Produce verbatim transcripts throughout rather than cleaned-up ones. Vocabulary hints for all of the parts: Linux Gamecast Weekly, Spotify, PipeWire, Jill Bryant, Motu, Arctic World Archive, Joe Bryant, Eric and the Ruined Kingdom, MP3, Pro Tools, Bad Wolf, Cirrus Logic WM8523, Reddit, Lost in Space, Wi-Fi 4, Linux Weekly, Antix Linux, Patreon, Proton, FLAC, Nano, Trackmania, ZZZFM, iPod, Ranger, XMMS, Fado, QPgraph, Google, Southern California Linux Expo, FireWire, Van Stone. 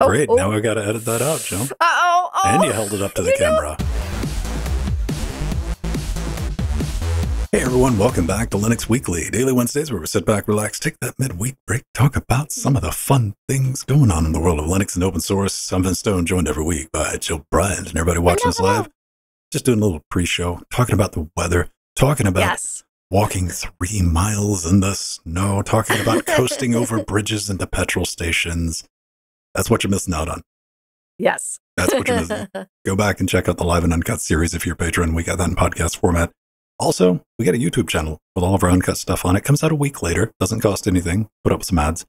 Oh, Great. Oh. Now I've got to edit that out, Joe. Uh-oh. Oh. And you held it up to the you camera. Know. Hey, everyone. Welcome back to Linux Weekly, daily Wednesdays where we sit back, relax, take that midweek break, talk about some of the fun things going on in the world of Linux and open source. I'm Van Stone, joined every week by Jill Bryant and everybody watching us live. Just doing a little pre-show, talking about the weather, talking about yes. walking three miles in the snow, talking about coasting over bridges into petrol stations. That's what you're missing out on. Yes. That's what you're missing. Go back and check out the Live and Uncut series if you're a patron. We got that in podcast format. Also, we got a YouTube channel with all of our uncut stuff on it. Comes out a week later. Doesn't cost anything. Put up some ads.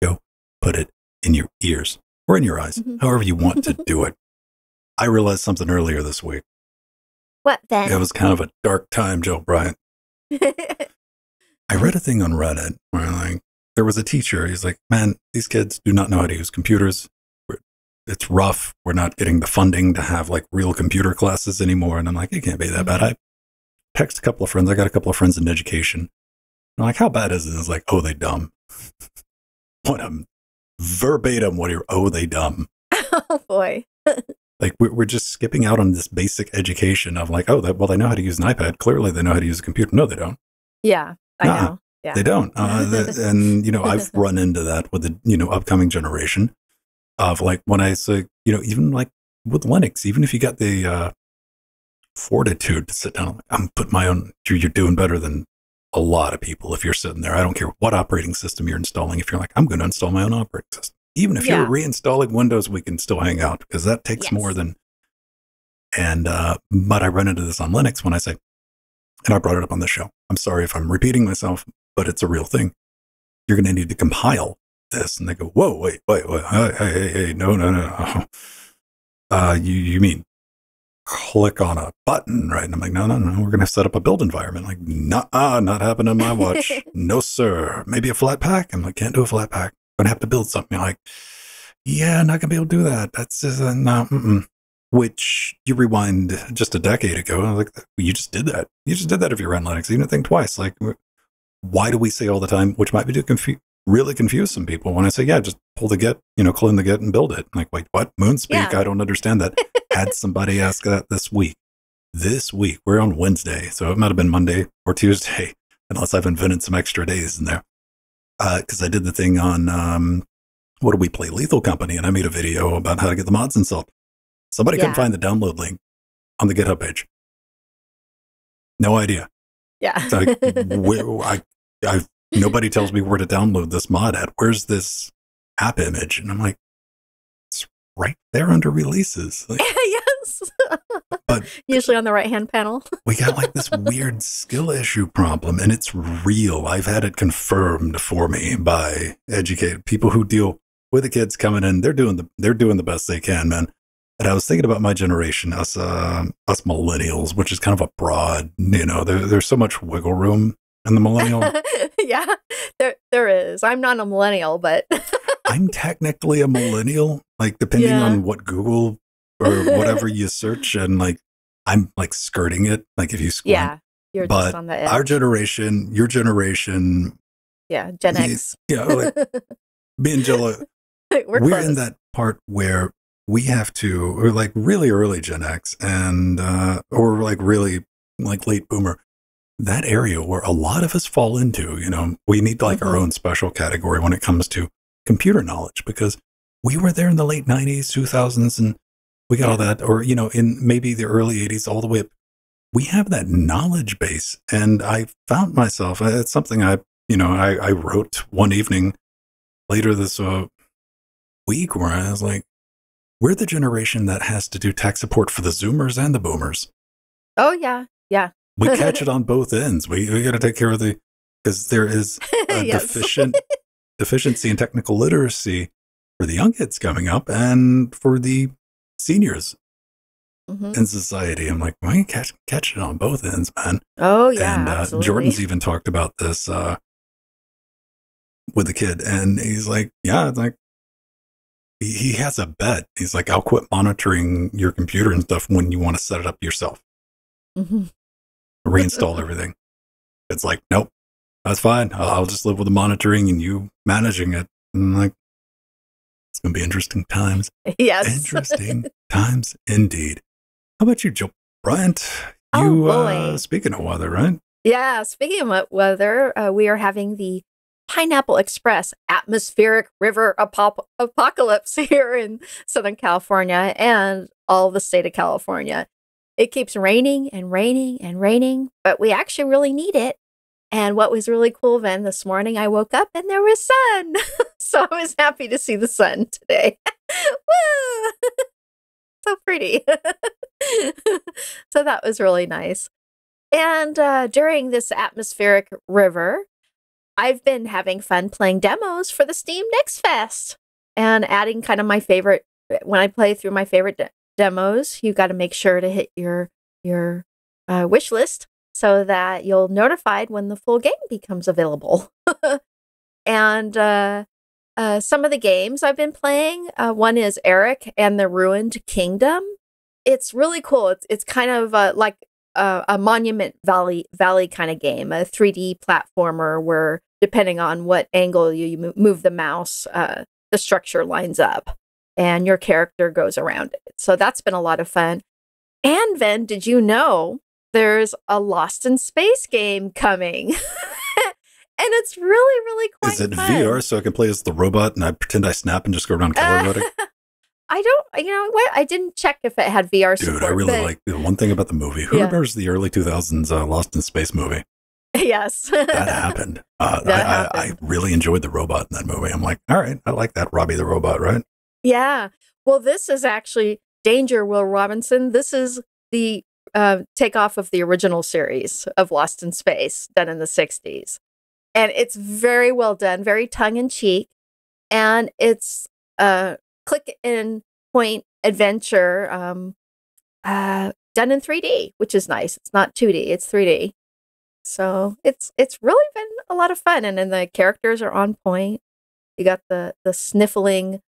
Go put it in your ears or in your eyes, mm-hmm. however you want to do it. I realized something earlier this week. What then? It was kind of a dark time, Joe Bryant. I read a thing on Reddit where like, there was a teacher. He's like, man, these kids do not know how to use computers. We're, it's rough. We're not getting the funding to have like real computer classes anymore. And I'm like, it can't be that bad. I text a couple of friends. I got a couple of friends in education. I'm like, how bad is it? And it's like, oh, they dumb. What a verbatim. What are oh, they dumb. Oh, boy. Like we're, we're just skipping out on this basic education of like, oh, that, well, they know how to use an iPad. Clearly they know how to use a computer. No, they don't. Yeah, I nah. know. Yeah. They don't. Uh, the, and, you know, I've run into that with the, you know, upcoming generation of like when I say, you know, even like with Linux, even if you got the uh, fortitude to sit down, I'm putting my own, you're doing better than a lot of people if you're sitting there. I don't care what operating system you're installing. If you're like, I'm going to install my own operating system. Even if yeah. you're reinstalling Windows, we can still hang out because that takes yes. more than, and, uh, but I run into this on Linux when I say, and I brought it up on this show. I'm sorry if I'm repeating myself. But it's a real thing. You're going to need to compile this. And they go, whoa, wait, wait, wait. Hey, hey, hey, no, no, no. Uh, you, you mean click on a button, right? And I'm like, no, no, no. We're going to set up a build environment. Like, nah, not happening on my watch. No, sir. Maybe a flat pack? I'm like, can't do a flat pack. I'm going to have to build something. I'm like, yeah, not going to be able to do that. That's just, uh, no, mm-mm. Which you rewind just a decade ago. I'm like, you just did that. You just did that if you ran Linux. You didn't think twice. Like, why do we say all the time, which might be to confu- really confuse some people when I say, yeah, just pull the Git, you know, clone the Git and build it. I'm like, wait, what? Moonspeak? Yeah. I don't understand that. Had somebody ask that this week. This week, we're on Wednesday, so it might have been Monday or Tuesday, unless I've invented some extra days in there. Because uh, I did the thing on, um, what do we play? Lethal Company, and I made a video about how to get the mods installed. Somebody yeah. couldn't find the download link on the GitHub page. No idea. Yeah. So I, where, I, I, nobody tells me where to download this mod at. Where's this app image? And I'm like, it's right there under releases. Like, yes. But usually on the right-hand panel. We got like this weird skill issue problem, and it's real. I've had it confirmed for me by educated people who deal with the kids coming in. They're doing the they're doing the best they can, man. And I was thinking about my generation, us uh, us millennials, which is kind of a broad, you know, there, there's so much wiggle room in the millennial. Yeah, there there is. I'm not a millennial, but I'm technically a millennial, like depending yeah. on what Google or whatever you search. And like, I'm like skirting it. Like if you squint. Yeah, you're but just on the edge. Our generation, your generation. Yeah, Gen X. Yeah, you know, like me and Jill, we're, we're in that part where we have to, or like really early Gen X and, uh, or like really like late boomer, that area where a lot of us fall into, you know, we need like mm-hmm. our own special category when it comes to computer knowledge, because we were there in the late nineties, two thousands, and we got all that, or, you know, in maybe the early eighties, all the way up. We have that knowledge base. And I found myself, it's something I, you know, I, I wrote one evening later this uh, week where I was like, we're the generation that has to do tech support for the Zoomers and the Boomers. Oh, yeah. Yeah. We catch it on both ends. We we got to take care of the, because there is a yes. deficient deficiency in technical literacy for the young kids coming up and for the seniors mm-hmm. in society. I'm like, we catch, catch it on both ends, man. Oh, yeah. And uh, Jordan's even talked about this uh, with a kid. And he's like, yeah, it's like, he has a bet. He's like, I'll quit monitoring your computer and stuff when you want to set it up yourself. Mm-hmm. Reinstall everything. It's like, nope, that's fine. I'll just live with the monitoring and you managing it. And I'm like, It's going to be interesting times. Yes. Interesting times indeed. How about you, Jill Bryant? You, oh, boy. Uh, speaking of weather, right? Yeah, speaking of weather, uh, we are having the Pineapple Express atmospheric river ap- apocalypse here in Southern California and all the state of California. It keeps raining and raining and raining, but we actually really need it. And what was really cool, Van, this morning I woke up and there was sun. So I was happy to see the sun today. Woo! So pretty. So that was really nice. And uh, during this atmospheric river, I've been having fun playing demos for the Steam Next Fest and adding kind of my favorite. When I play through my favorite de- demos, you got to make sure to hit your your uh, wish list so that you'll notified when the full game becomes available. And uh, uh, some of the games I've been playing, uh, one is Eric and the Ruined Kingdom. It's really cool. It's it's kind of uh, like Uh, a Monument Valley Valley kind of game, a three D platformer where depending on what angle you, you move the mouse, uh, the structure lines up and your character goes around it. So that's been a lot of fun. And Ven, did you know there's a Lost in Space game coming? And it's really, really quite fun. Is it fun. V R so I can play as the robot and I pretend I snap and just go around color voting? Uh, I don't, you know what? I didn't check if it had V R support. Dude, I really but, like the one thing about the movie. Who yeah. remembers the early two thousands uh, Lost in Space movie? Yes. That happened. Uh, that I, happened. I, I really enjoyed the robot in that movie. I'm like, all right, I like that Robbie the robot, right? Yeah. Well, this is actually Danger, Will Robinson. This is the uh, takeoff of the original series of Lost in Space done in the sixties. And it's very well done, very tongue-in-cheek. And it's... Uh, click and point adventure um, uh, done in three D, which is nice. It's not two D, it's three D. So it's it's really been a lot of fun. And then the characters are on point. You got the, the sniffling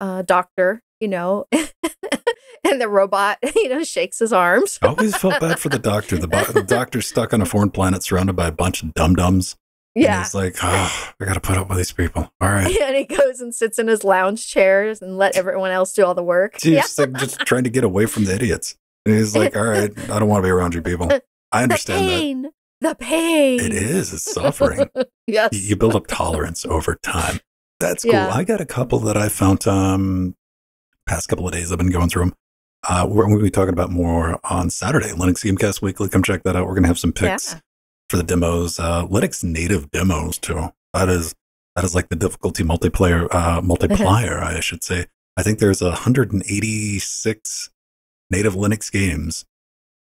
uh, doctor, you know, and the robot, you know, shakes his arms. I always felt bad for the doctor. The, bo- the doctor's stuck on a foreign planet surrounded by a bunch of dum-dums. Yeah. And he's like, oh, I got to put up with these people. All right. Yeah, and he goes and sits in his lounge chairs and let everyone else do all the work. He's yeah. like just trying to get away from the idiots. And he's like, all right, I don't want to be around you people. I understand the pain, that. The pain. It is. It's suffering. Yes. You, you build up tolerance over time. That's cool. Yeah. I got a couple that I found um, past couple of days. I've been going through them. Uh, we're going to be talking about more on Saturday. Linux Gamecast Weekly. Come check that out. We're going to have some picks. Yeah. For the demos, uh, Linux native demos too. That is that is like the difficulty multiplayer uh, multiplier, I should say. I think there's one hundred eighty-six native Linux games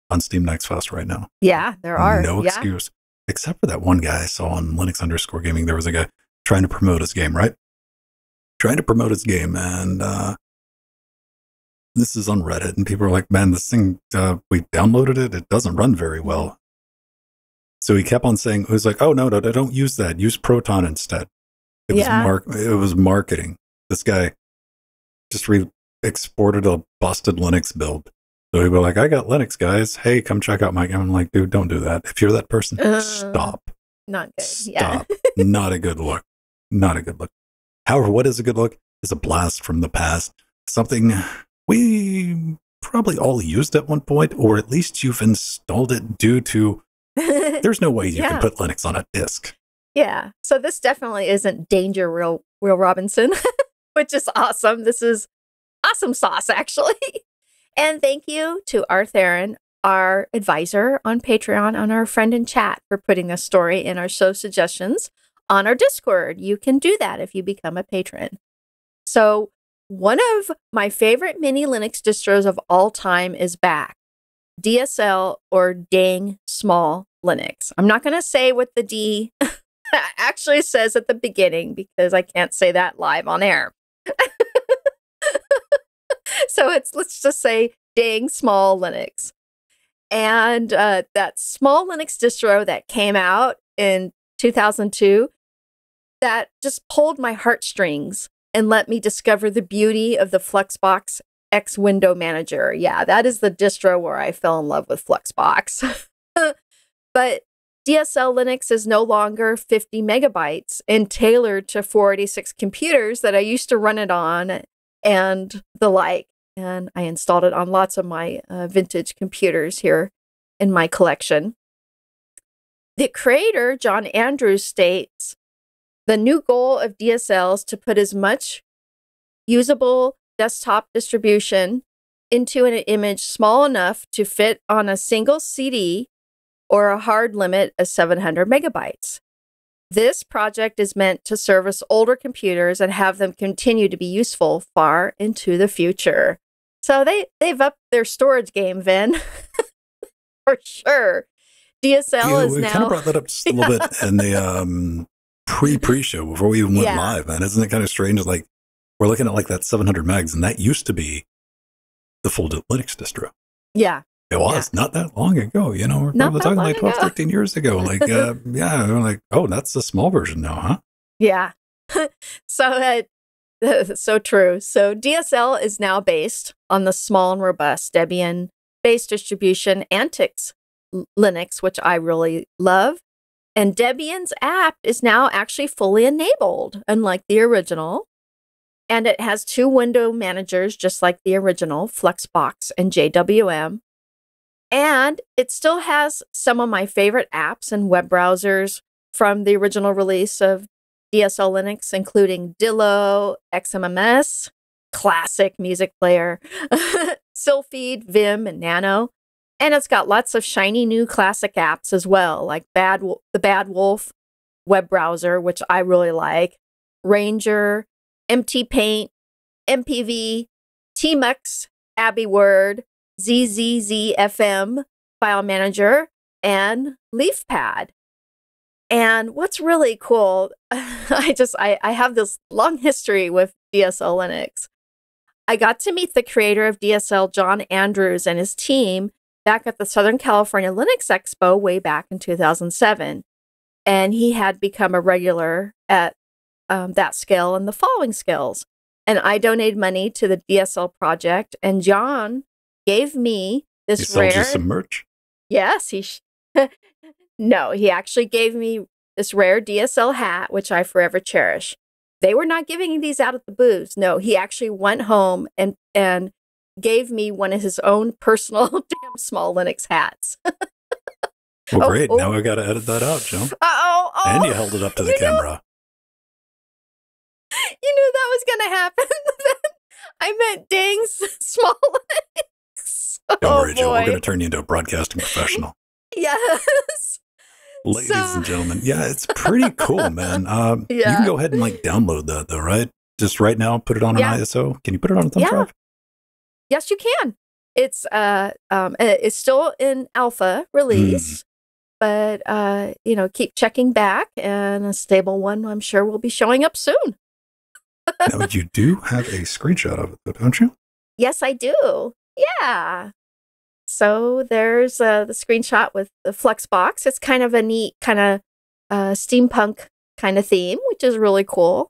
on Steam Next Fest right now. Yeah, there are. No excuse, yeah. except for that one guy I saw on Linux underscore gaming. There was a guy trying to promote his game, right? Trying to promote his game, and uh, this is on Reddit, and people are like, "Man, this thing uh, we downloaded it. It doesn't run very well." So he kept on saying, he was like, oh, no, no, don't use that. Use Proton instead. It, yeah. was, mar- it was marketing. This guy just re- exported a busted Linux build. So he'd be like, I got Linux, guys. Hey, come check out my game. I'm like, dude, don't do that. If you're that person, uh, stop. Not good. Stop. Yeah. Not a good look. Not a good look. However, what is a good look? It's a blast from the past. Something we probably all used at one point, or at least you've installed it due to there's no way you yeah. can put Linux on a disk. Yeah. So this definitely isn't Danger Real Real Robinson, which is awesome. This is awesome sauce, actually. And thank you to Artherin, our advisor on Patreon, on our friend in chat, for putting a story in our show suggestions on our Discord. You can do that if you become a patron. So one of my favorite mini Linux distros of all time is back. D S L, or Dang Small Linux. I'm not going to say what the D actually says at the beginning because I can't say that live on air. So it's let's just say Dang Small Linux. And uh, that small Linux distro that came out in two thousand two that just pulled my heartstrings and let me discover the beauty of the Fluxbox X window manager. Yeah, that is the distro where I fell in love with Fluxbox. But D S L Linux is no longer fifty megabytes and tailored to four eighty-six computers that I used to run it on and the like. And I installed it on lots of my uh, vintage computers here in my collection. The creator, John Andrews, states, the new goal of D S L is to put as much usable desktop distribution into an image small enough to fit on a single C D or a hard limit of seven hundred megabytes. This project is meant to service older computers and have them continue to be useful far into the future. So they, they've upped their storage game, Vin, for sure. D S L yeah, is we now... We kind of brought that up just a little bit in the um, pre-pre-show before we even went yeah. live, man. Isn't it kind of strange? Like, we're looking at like that seven hundred megs, and that used to be the full Linux distro. Yeah. It was yeah. not that long ago, you know, we're probably talking like twelve, ago. thirteen years ago. Like, uh, yeah, we're like, oh, that's the small version now, huh? Yeah. so, uh, so true. So D S L is now based on the small and robust Debian-based distribution Antix Linux, which I really love. And Debian's app is now actually fully enabled, unlike the original. And it has two window managers, just like the original, Fluxbox and J W M. And it still has some of my favorite apps and web browsers from the original release of D S L Linux, including Dillo, X M M S, Classic Music Player, Silfeed, Vim, and Nano. And it's got lots of shiny new classic apps as well, like Bad Wolf, the Bad Wolf web browser, which I really like, Ranger, MTPaint, M P V, Tmux, Abby Word, Z Z Z F M File Manager, and LeafPad. And what's really cool, I just, I, I have this long history with D S L Linux. I got to meet the creator of D S L, John Andrews, and his team back at the Southern California Linux Expo way back in two thousand seven. And he had become a regular at um, that skill and the following skills. And I donated money to the D S L project, and John gave me this he sold rare... you some merch? Yes, he... Sh no, he actually gave me this rare D S L hat, which I forever cherish. They were not giving these out at the booths. No, he actually went home and, and gave me one of his own personal damn small Linux hats. Well, oh, great. Oh. Now I've got to edit that out, Joe. Uh oh, oh. And you held it up to the you camera. Knew... You knew that was going to happen. I meant dang small Linux. Don't oh worry, boy. Joe. We're going to turn you into a broadcasting professional. Yes. Ladies so. and gentlemen. Yeah, it's pretty cool, man. Um, yeah. You can go ahead and like download that though, right? Just right now, put it on yeah. an I S O. Can you put it on a thumb yeah. drive? Yes, you can. It's uh, um, it's still in alpha release, mm. but uh, you know, keep checking back, and a stable one, I'm sure, will be showing up soon. Now, you do have a screenshot of it, though, don't you? Yes, I do. Yeah. So there's uh, the screenshot with the Fluxbox. It's kind of a neat kind of uh, steampunk kind of theme, which is really cool.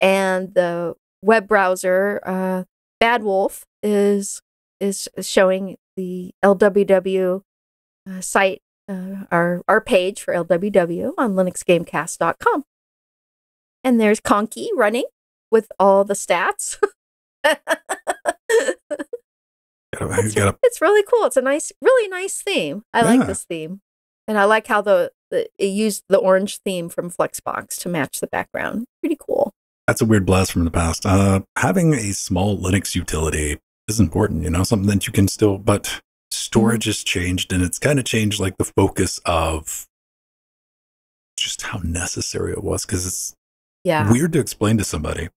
And the web browser, uh, Bad Wolf, is is showing the L W W uh, site, uh, our, our page for L W W on linux gamecast dot com. And there's Conky running with all the stats. It's, gotta, it's really cool. It's a nice, really nice theme. I yeah. like this theme. And I like how the, the it used the orange theme from Fluxbox to match the background. Pretty cool. That's a weird blast from the past. Uh, having a small Linux utility is important, you know, something that you can still, but storage mm-hmm. has changed, and it's kind of changed like the focus of just how necessary it was, because it's yeah. weird to explain to somebody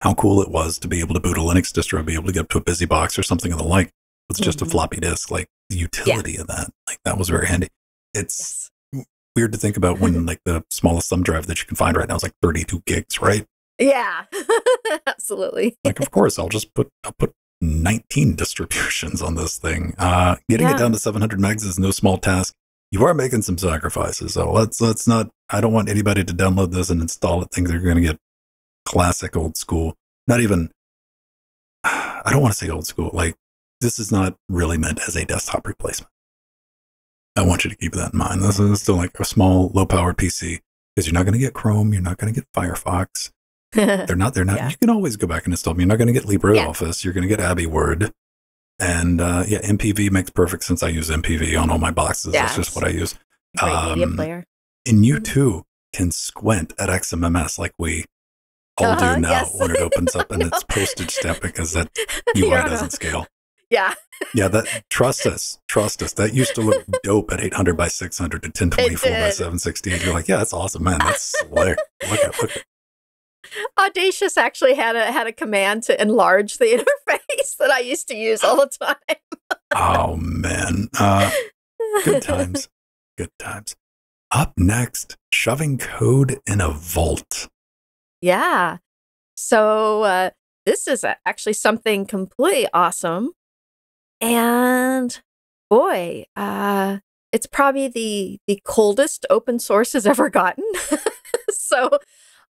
how cool it was to be able to boot a Linux distro, be able to get up to a busy box or something of the like with just mm-hmm. a floppy disk. Like the utility yeah. of that, like that was very handy. It's yes. weird to think about when like the smallest thumb drive that you can find right now is like thirty-two gigs, right? Yeah, absolutely. Like, of course, I'll just put, I'll put nineteen distributions on this thing. Uh, getting yeah. it down to seven hundred megs is no small task. You are making some sacrifices. So let's, let's not, I don't want anybody to download this and install it. Think they're going to get classic old school, not even, I don't want to say old school. Like, this is not really meant as a desktop replacement. I want you to keep that in mind. This is still like a small, low-powered P C, because you're not going to get Chrome, you're not going to get Firefox. They're not. They're not. Yeah. You can always go back and install them. You're not going to get LibreOffice. Yeah. You're going to get Abby Word, and uh, yeah, M P V makes perfect sense. I use M P V on all my boxes. Yeah, that's just what I use. Great um, media player. And you too can squint at X M M S like we all uh-huh, do now yes. when it opens up and it's postage stamp because that U I doesn't know. Scale. Yeah. Yeah, that trust us, trust us. That used to look dope at eight hundred by six hundred to ten twenty-four by seven sixty-eight. You're like, yeah, that's awesome, man. That's slick. Look at look. At. Audacious actually had a had a command to enlarge the interface that I used to use all the time. Oh man, uh, good times, good times. Up next, shoving code in a vault. Yeah. So uh, this is actually something completely awesome. And boy, uh, it's probably the, the coldest open source has ever gotten. So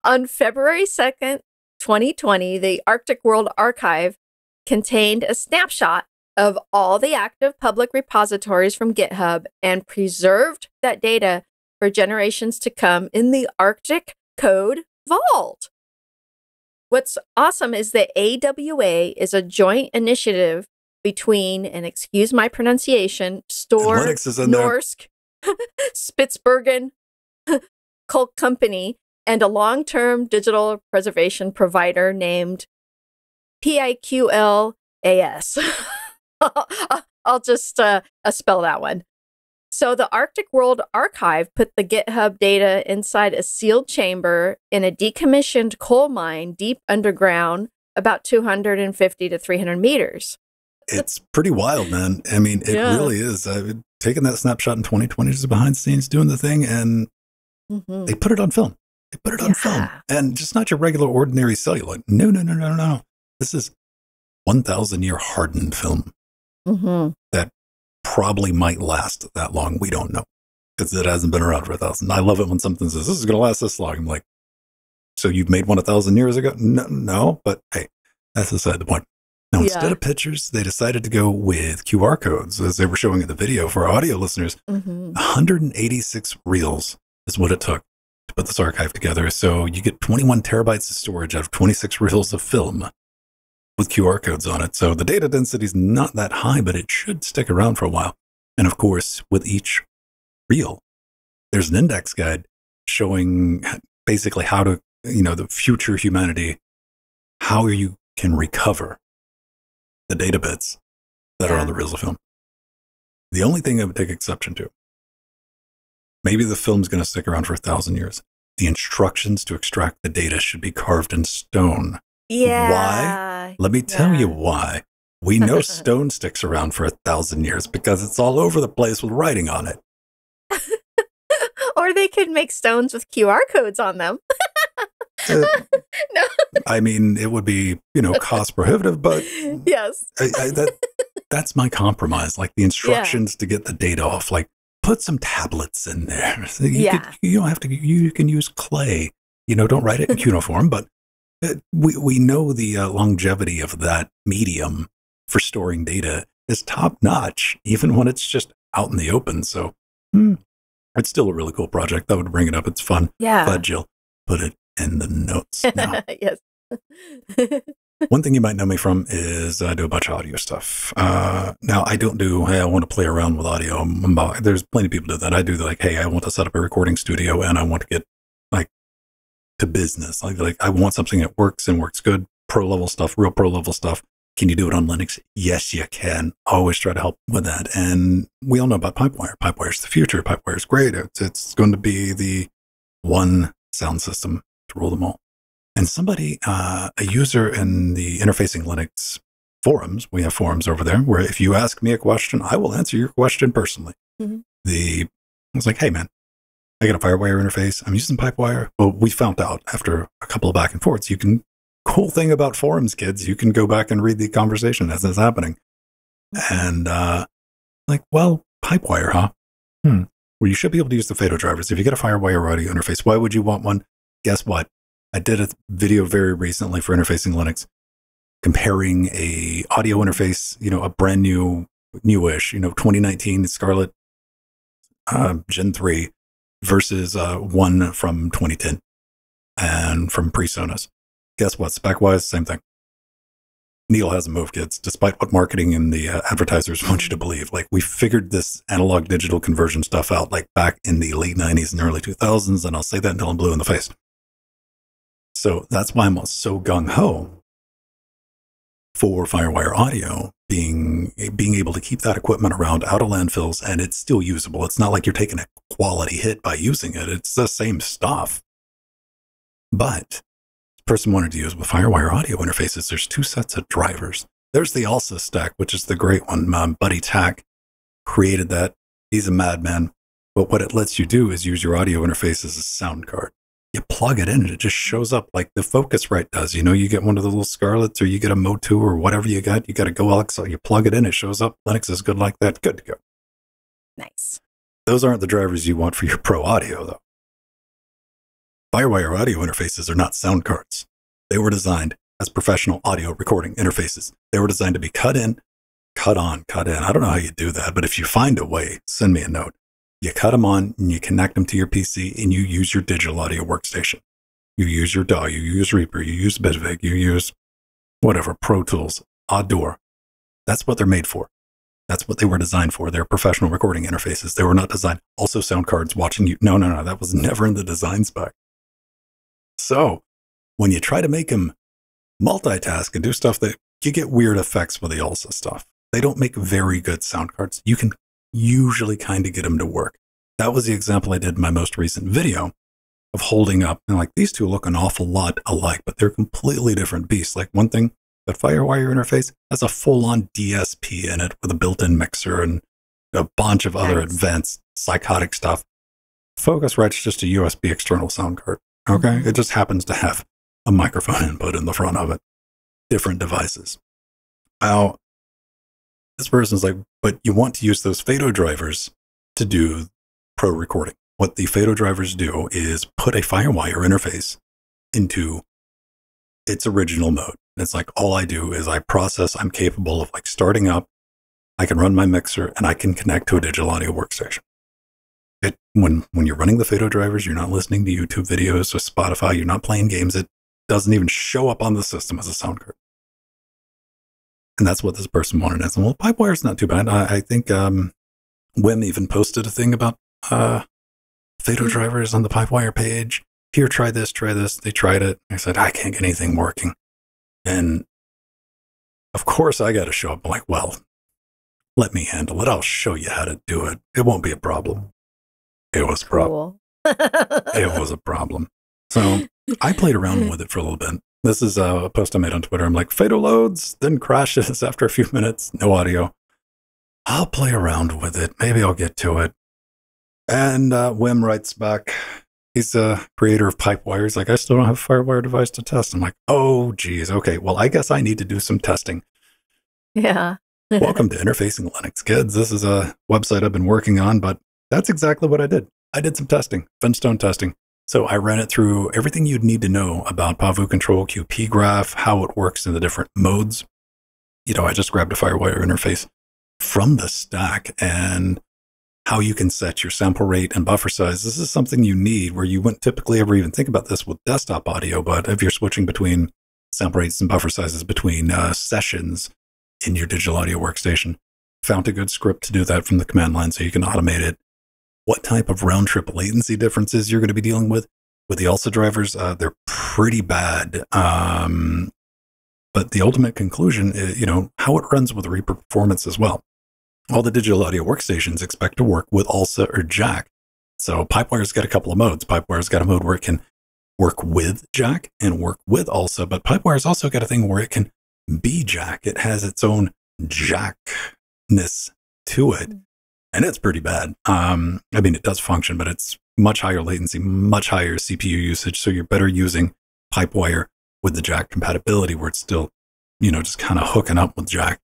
on February second, twenty twenty, the Arctic World Archive contained a snapshot of all the active public repositories from GitHub and preserved that data for generations to come in the Arctic Code Vault. What's awesome is that A W A is a joint initiative between, and excuse my pronunciation, Store, Norsk, Spitsbergen, Coal Company, and a long-term digital preservation provider named P I Q L A S. I'll just uh, spell that one. So the Arctic World Archive put the GitHub data inside a sealed chamber in a decommissioned coal mine deep underground, about two hundred fifty to three hundred meters. It's pretty wild, man. I mean, it yeah. really is. I've taken that snapshot in twenty twenty, just behind the scenes doing the thing, and mm-hmm. they put it on film. They put it on yeah. film. And just not your regular, ordinary celluloid. No, no, no, no, no. This is one thousand year hardened film mm-hmm. that probably might last that long. We don't know because it hasn't been around for a thousand. I love it when something says, this is going to last this long. I'm like, so you've made one a thousand years ago? No, no, but hey, that's beside the point. Now, instead yeah. of pictures, they decided to go with Q R codes, as they were showing in the video for our audio listeners. Mm-hmm. one hundred eighty-six reels is what it took to put this archive together. So you get twenty-one terabytes of storage out of twenty-six reels of film with Q R codes on it. So the data density is not that high, but it should stick around for a while. And of course, with each reel, there's an index guide showing basically how to, you know, the future humanity, how you can recover the data bits that yeah. are on the reels of film. The only thing I would take exception to, maybe the film's going to stick around for a thousand years. The instructions to extract the data should be carved in stone. Yeah. Why? Let me tell yeah. you why. We know stone sticks around for a thousand years because it's all over the place with writing on it. Or they could make stones with Q R codes on them. Uh, no. I mean, it would be, you know, cost prohibitive, but yes, I, I, that, that's my compromise. Like the instructions yeah. to get the data off, like put some tablets in there. So you, yeah. could, you don't have to, you can use clay, you know, don't write it in cuneiform, but it, we, we know the uh, longevity of that medium for storing data is top notch, even when it's just out in the open. So hmm, it's still a really cool project. That would bring it up. It's fun. Yeah. Glad Jill put it in the notes now. Yes. One thing you might know me from is I do a bunch of audio stuff. Uh, now, I don't do, hey, I want to play around with audio. There's plenty of people do that. I do like, hey, I want to set up a recording studio and I want to get like to business. Like, like I want something that works and works good. Pro level stuff, real pro level stuff. Can you do it on Linux? Yes, you can. Always try to help with that. And we all know about PipeWire. PipeWire is the future. PipeWire is great. It's, it's going to be the one sound system to rule them all. And somebody, uh, a user in the Interfacing Linux forums, we have forums over there, where if you ask me a question, I will answer your question personally. Mm-hmm. The, I was like, hey man, I got a FireWire interface. I'm using PipeWire. Well, we found out after a couple of back and forths, you can, cool thing about forums, kids, you can go back and read the conversation as it's happening. And uh, like, well, PipeWire, huh? Hmm. Well, you should be able to use the Fado drivers. If you get a FireWire audio interface, why would you want one? Guess what? I did a video very recently for Interfacing Linux comparing a audio interface, you know, a brand new, newish, you know, twenty nineteen Scarlett uh, Gen three versus uh, one from twenty ten and from PreSonus. Guess what? Spec-wise, same thing. Neil hasn't moved, kids, despite what marketing and the uh, advertisers want you to believe. Like, we figured this analog-digital conversion stuff out, like, back in the late nineties and early two thousands, and I'll say that until I'm blue in the face. So that's why I'm so gung-ho for FireWire Audio, being, being able to keep that equipment around out of landfills, and it's still usable. It's not like you're taking a quality hit by using it. It's the same stuff. But person wanted to use with FireWire audio interfaces, there's two sets of drivers. There's the ALSA stack, which is the great one. My buddy Tack created that. He's a madman. But what it lets you do is use your audio interface as a sound card. You plug it in and it just shows up like the Focusrite does. You know, you get one of the little Scarletts or you get a Motu or whatever you got. You got to go Alexa. You plug it in, it shows up. Linux is good like that. Good to go. Nice. Those aren't the drivers you want for your pro audio, though. FireWire audio interfaces are not sound cards. They were designed as professional audio recording interfaces. They were designed to be cut in, cut on, cut in. I don't know how you do that, but if you find a way, send me a note. You cut them on and you connect them to your P C and you use your digital audio workstation. You use your D A W, you use Reaper, you use Bitvig, you use whatever, Pro Tools, Audoor. That's what they're made for. That's what they were designed for. They're professional recording interfaces. They were not designed. Also sound cards watching you. No, no, no. That was never in the design spec. So when you try to make them multitask and do stuff, that you get weird effects with the ALSA stuff. They don't make very good sound cards. You can usually kind of get them to work. That was the example I did in my most recent video of holding up. And like, these two look an awful lot alike, but they're completely different beasts. Like, one thing, that FireWire interface has a full-on D S P in it with a built-in mixer and a bunch of other nice. Advanced psychotic stuff. Focusrite's just a U S B external sound card. Okay, it just happens to have a microphone input in the front of it. Different devices. Now, this person's like, but you want to use those Fado drivers to do pro recording. What the Fado drivers do is put a FireWire interface into its original mode. And it's like, all I do is I process, I'm capable of like starting up, I can run my mixer, and I can connect to a digital audio workstation. It, when, when you're running the Fado drivers, you're not listening to YouTube videos or Spotify, you're not playing games, it doesn't even show up on the system as a sound card. And that's what this person wanted. And well, PipeWire's not too bad. I, I think um, Wim even posted a thing about uh, Fado drivers on the PipeWire page. Here, try this, try this. They tried it. I said, I can't get anything working. And of course I got to show up. I'm like, well, let me handle it. I'll show you how to do it. It won't be a problem. It was a problem. Cool. It was a problem. So I played around with it for a little bit. This is a post I made on Twitter. I'm like, Fado loads, then crashes after a few minutes, no audio. I'll play around with it. Maybe I'll get to it. And uh, Wim writes back. He's a creator of PipeWire. He's like, I still don't have a FireWire device to test. I'm like, oh, geez. Okay, well, I guess I need to do some testing. Yeah. Welcome to Interfacing Linux, kids. This is a website I've been working on, but that's exactly what I did. I did some testing, Van Stone testing. So I ran it through everything you'd need to know about Pavu Control Q P Graph, how it works in the different modes. You know, I just grabbed a FireWire interface from the stack and how you can set your sample rate and buffer size. This is something you need where you wouldn't typically ever even think about this with desktop audio, but if you're switching between sample rates and buffer sizes between uh, sessions in your digital audio workstation, found a good script to do that from the command line so you can automate it. What type of round trip latency differences you're going to be dealing with with the ALSA drivers? Uh, they're pretty bad. Um, but the ultimate conclusion is, you know, how it runs with Reaper performance as well. All the digital audio workstations expect to work with ALSA or Jack. So PipeWire's got a couple of modes. PipeWire's got a mode where it can work with Jack and work with ALSA, but PipeWire's also got a thing where it can be Jack. It has its own Jackness to it. And it's pretty bad. Um, I mean, it does function, but it's much higher latency, much higher C P U usage. So you're better using PipeWire with the Jack compatibility where it's still, you know, just kind of hooking up with Jack.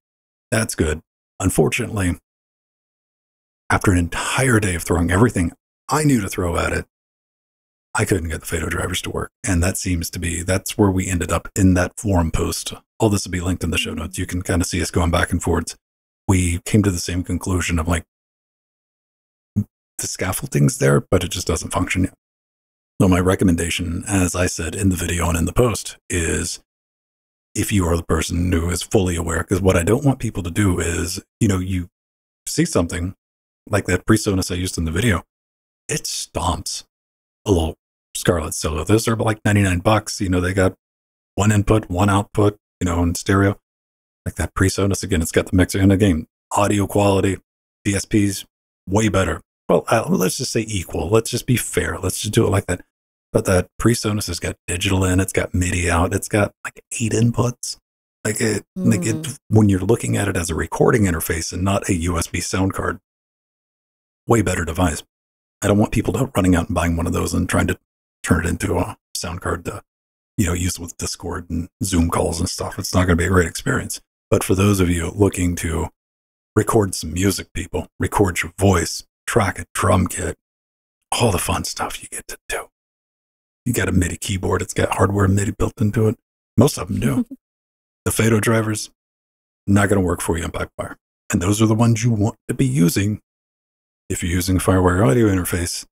That's good. Unfortunately, after an entire day of throwing everything I knew to throw at it, I couldn't get the Fado drivers to work. And that seems to be, that's where we ended up in that forum post. All this will be linked in the show notes. You can kind of see us going back and forwards. We came to the same conclusion of like, the scaffolding's there, but it just doesn't function yet. So my recommendation, as I said in the video and in the post, is if you are the person who is fully aware, because what I don't want people to do is, you know, you see something like that PreSonus I used in the video, it stomps a little Scarlett solo. Those are like ninety-nine bucks. You know, they got one input, one output, you know, in stereo. Like that PreSonus, again, it's got the mixer in the game. Audio quality, D S Ps, way better. Well, uh, let's just say equal. Let's just be fair. Let's just do it like that. But that PreSonus has got digital in, it's got MIDI out, it's got like eight inputs. Like it, mm. like it, when you're looking at it as a recording interface and not a U S B sound card, way better device. I don't want people to running out and buying one of those and trying to turn it into a sound card to, you know, use with Discord and Zoom calls and stuff. It's not going to be a great experience. But for those of you looking to record some music, people, record your voice, track a drum kit, all the fun stuff you get to do. You got a MIDI keyboard. It's got hardware MIDI built into it. Most of them do. The Fado drivers, not going to work for you on PipeWire. And those are the ones you want to be using if you're using FireWire audio interface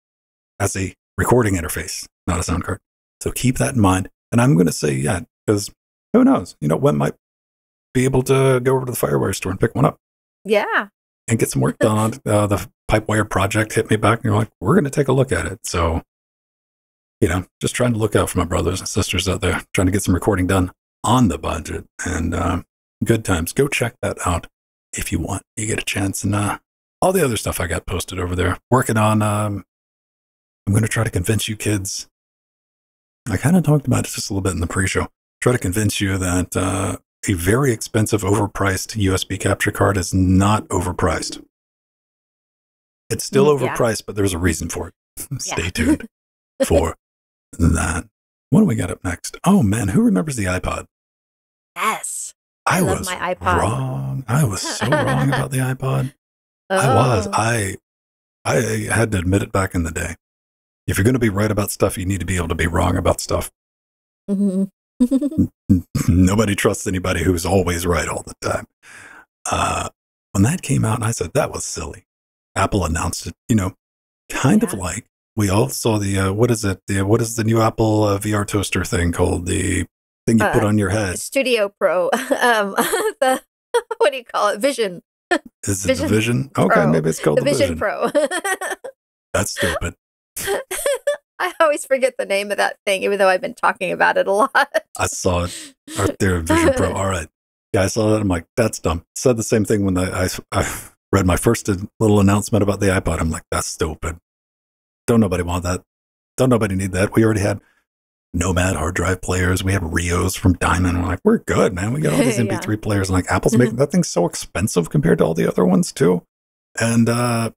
as a recording interface, not a sound card. So keep that in mind. And I'm going to say, yeah, because who knows? You know, one might be able to go over to the FireWire store and pick one up. Yeah. And get some work done on uh, the PipeWire project. Hit me back and you're like, we're going to take a look at it. So, you know, just trying to look out for my brothers and sisters out there, trying to get some recording done on the budget. And uh, good times. Go check that out if you want. You get a chance. And uh, all the other stuff I got posted over there. Working on, um, I'm going to try to convince you kids. I kind of talked about it just a little bit in the pre-show. Try to convince you that uh, a very expensive, overpriced U S B capture card is not overpriced. It's still yeah. overpriced, but there's a reason for it. Stay yeah. tuned for that. What do we got up next? Oh man, who remembers the iPod? Yes, I, I was love my iPod. Wrong. I was so wrong about the iPod. Oh. I was. I I had to admit it back in the day. If you're going to be right about stuff, you need to be able to be wrong about stuff. Mm-hmm. Nobody trusts anybody who's always right all the time. Uh, when that came out, I said that was silly. Apple announced it. You know, kind yeah. of like. We all saw the, uh, what is it? The, what is the new Apple uh, V R toaster thing called? The thing you uh, put on your head. Studio Pro. um, the, what do you call it? Vision. Is it Vision the Vision? Pro. Okay, maybe it's called the, the Vision. Vision Pro. That's stupid. I always forget the name of that thing, even though I've been talking about it a lot. I saw it. Right there, Vision Pro. All right. Yeah, I saw that. I'm like, that's dumb. Said the same thing when I, I, I read my first little announcement about the iPod. I'm like, that's stupid. Don't nobody want that. Don't nobody need that. We already had Nomad hard drive players. We had Rios from Diamond. We're like, we're good, man. We got all these yeah. M P three players. And like Apple's making that thing so expensive compared to all the other ones too. And uh,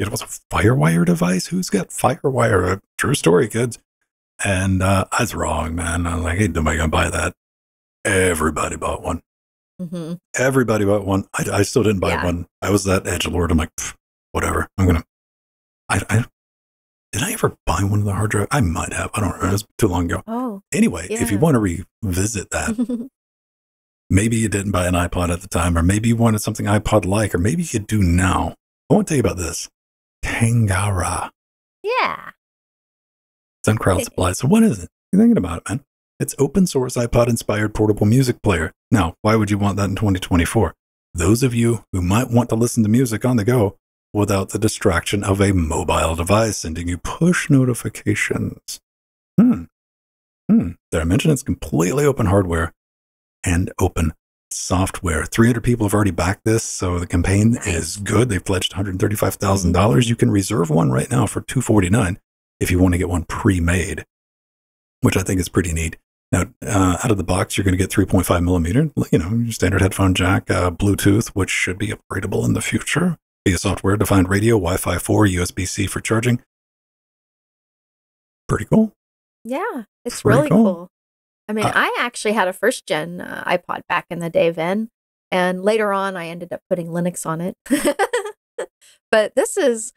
it was a FireWire device. Who's got FireWire? A true story, kids. And uh, I was wrong, man. I was like, hey, nobody gonna buy that. Everybody bought one. Mm-hmm. Everybody bought one. I, I still didn't buy yeah. one. I was that edgelord. I'm like, whatever. I'm gonna. I. I Did I ever buy one of the hard drives? I might have. I don't remember. It was too long ago. Oh, anyway, yeah. if you want to revisit that, maybe you didn't buy an iPod at the time, or maybe you wanted something iPod-like, or maybe you do now. I want to tell you about this. Tangara. Yeah. It's on Crowd Supply. So what is it? You're thinking about it, man. It's open source iPod-inspired portable music player. Now, why would you want that in twenty twenty-four? Those of you who might want to listen to music on the go, without the distraction of a mobile device sending you push notifications. Hmm. Hmm. Did I mention it's completely open hardware and open software? three hundred people have already backed this, so the campaign nice. is good. They pledged one hundred thirty-five thousand dollars. You can reserve one right now for two hundred forty-nine dollars if you want to get one pre-made, which I think is pretty neat. Now, uh, out of the box, you're going to get three point five millimeter, you know, your standard headphone jack, uh, Bluetooth, which should be upgradable in the future. Via software-defined radio, Wi-Fi four, U S B C for charging. Pretty cool. Yeah, it's Pretty really cool. cool. I mean, uh, I actually had a first-gen uh, iPod back in the day, Vin, and later on I ended up putting Linux on it. But this is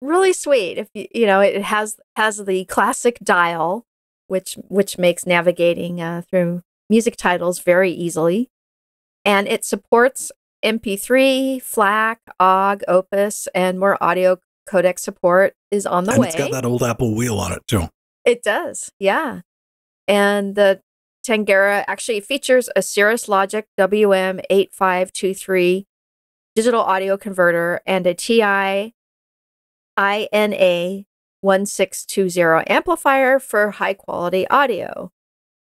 really sweet. If you, you know, it has has the classic dial, which which makes navigating uh, through music titles very easily, and it supports M P three, FLAC, O G, Opus, and more audio Codec support is on the and way. It's got that old Apple wheel on it too. It does, yeah. And the Tangara actually features a Cirrus Logic W M eight five two three digital audio converter and a T I I N A one six two zero amplifier for high quality audio.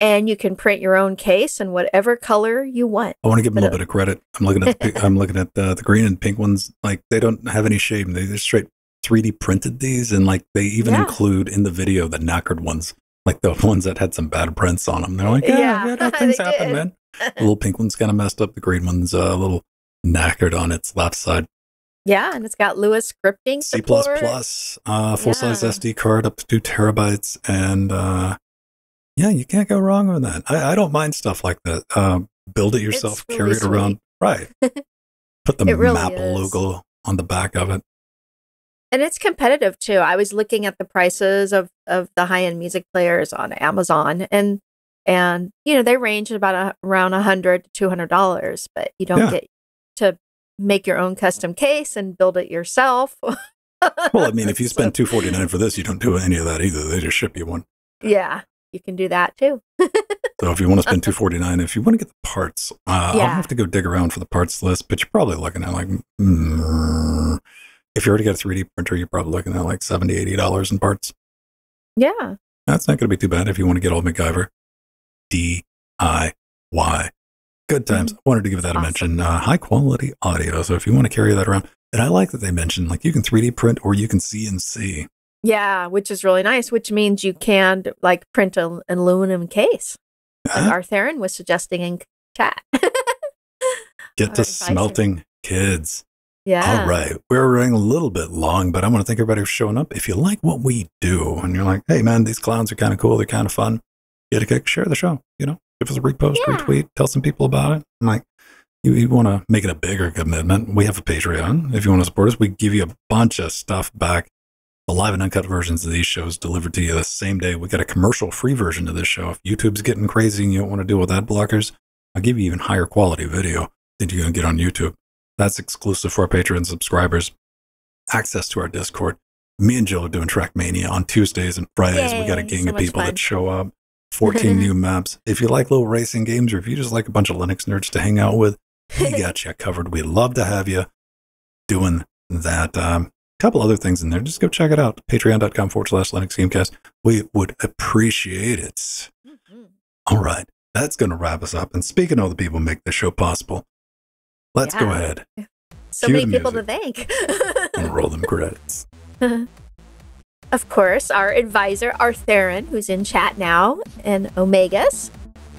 And you can print your own case in whatever color you want. I want to give them a little bit of credit. I'm looking at the, I'm looking at the, the green and pink ones. Like, they don't have any shade. They just straight three D printed these, and like they even yeah. include in the video the knackered ones, like the ones that had some bad prints on them. They're like, yeah, yeah. yeah that things happen, did. man. The little pink one's kind of messed up. The green one's a uh, little knackered on its left side. Yeah, and it's got Lua scripting support. C plus plus, uh, full-size yeah. S D card up to two terabytes, and uh, yeah, you can't go wrong with that. I, I don't mind stuff like that. Uh, build it yourself, really carry it sweet. around. Right. Put the really Maple is. logo on the back of it. And it's competitive, too. I was looking at the prices of, of the high-end music players on Amazon, and, and you know, they range at about a, around one hundred to two hundred dollars, but you don't yeah. get to make your own custom case and build it yourself. Well, I mean, if you spend so, two forty-nine for this, you don't do any of that either. They just ship you one. Yeah, you can do that, too. So if you want to spend two forty-nine, if you want to get the parts, uh, yeah. I'll have to go dig around for the parts list, but you're probably looking at like... Mm, if you already got a three D printer, you're probably looking at like seventy dollars, eighty dollars in parts. Yeah. That's not going to be too bad if you want to get old MacGyver. D I Y. Good times. Mm-hmm. I wanted to give that awesome. a mention. Uh, high quality audio. So if you want to carry that around. And I like that they mentioned like you can three D print or you can C N C. Yeah, which is really nice, which means you can like print an aluminum case. Uh-huh. Like Artherin was suggesting in chat. Get to smelting, kids. Yeah. All right. We're running a little bit long, but I want to thank everybody for showing up. If you like what we do and you're like, hey, man, these clowns are kind of cool. They're kind of fun. You gotta share the show. You know, give us a repost, yeah. retweet, tell some people about it. I'm like, you, you want to make it a bigger commitment. We have a Patreon. If you want to support us, we give you a bunch of stuff back. The live and uncut versions of these shows delivered to you the same day. We got a commercial free version of this show. If YouTube's getting crazy and you don't want to deal with ad blockers, I'll give you even higher quality video than you're going to get on YouTube. That's exclusive for our Patreon subscribers. Access to our Discord. Me and Jill are doing Trackmania on Tuesdays and Fridays. Yay, we got a gang so of people fun. that show up. fourteen new maps. If you like little racing games, or if you just like a bunch of Linux nerds to hang out with, we got you covered. We'd love to have you doing that. Um, couple other things in there. Just go check it out. Patreon.com forward slash Linux Gamecast. We would appreciate it. Mm-hmm. All right. That's going to wrap us up. And speaking of all the people who make this show possible, Let's yeah. go ahead. So Cue many people to thank. And roll them credits. Of course, our advisor, Artherin, who's in chat now, and Omegas.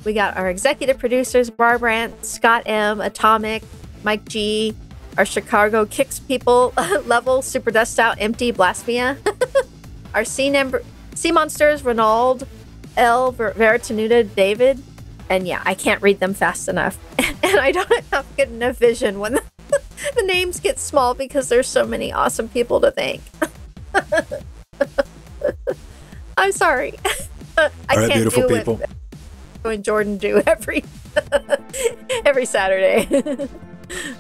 We got our executive producers, Barbrandt, Scott M, Atomic, Mike G, our Chicago Kicks people, Level, Super Dust Out, Empty, Blasphemia, our Sea number, Sea Monsters, Ronald, L, Ver Veritanuta, David. And yeah, I can't read them fast enough. And I don't have good enough vision when the, the names get small because there's so many awesome people to thank. I'm sorry. I right, can't do people. what and Jordan do every, every Saturday.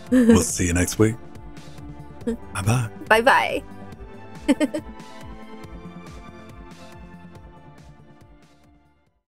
We'll see you next week. Bye-bye. Bye-bye.